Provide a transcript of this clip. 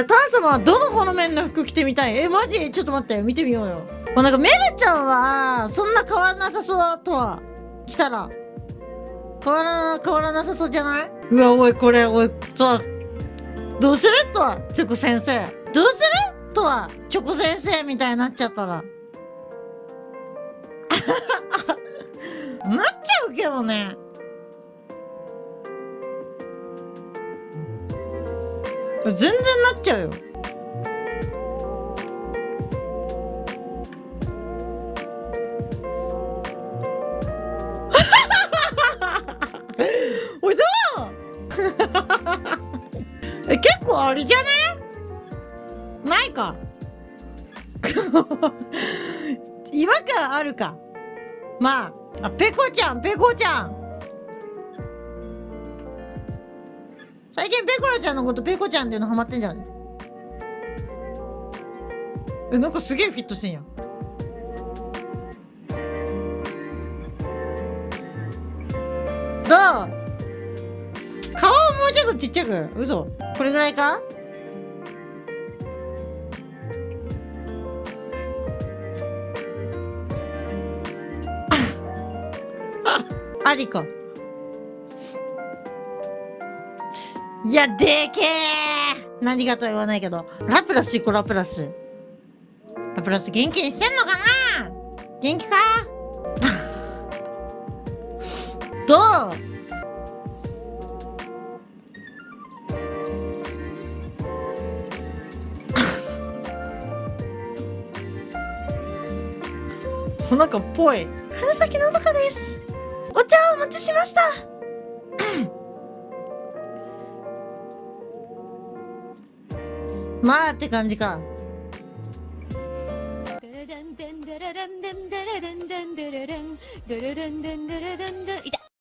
タン様はどの方面の服着てみたい？え、マジ？ちょっと待って、見てみようよ。まあ、なんかメルちゃんは、そんな変わらなさそうだとは。来たら。変わらなさそうじゃない？うわ、おい、これ、おい、さ、どうするとは、チョコ先生。どうするとは、チョコ先生みたいになっちゃったら。なっちゃうけどね。全然なっちゃうよ。おいどう？え、結構あれじゃね？ないか。違和感あるか。まあ。あ、ペコちゃん。最近ペコラちゃんのことペコちゃんっていうのハマってんじゃん。え、なんかすげえフィットしてんやん。どう？顔をもうちょっとちっちゃく。嘘。これぐらいか？ありか。いや、でけー！何がとは言わないけど。ラプラス行こう。ラプラス元気にしてんのかな？元気か？どう？なんかぽい。春先のどかです。お茶をお持ちしました。まあって感じか。いた。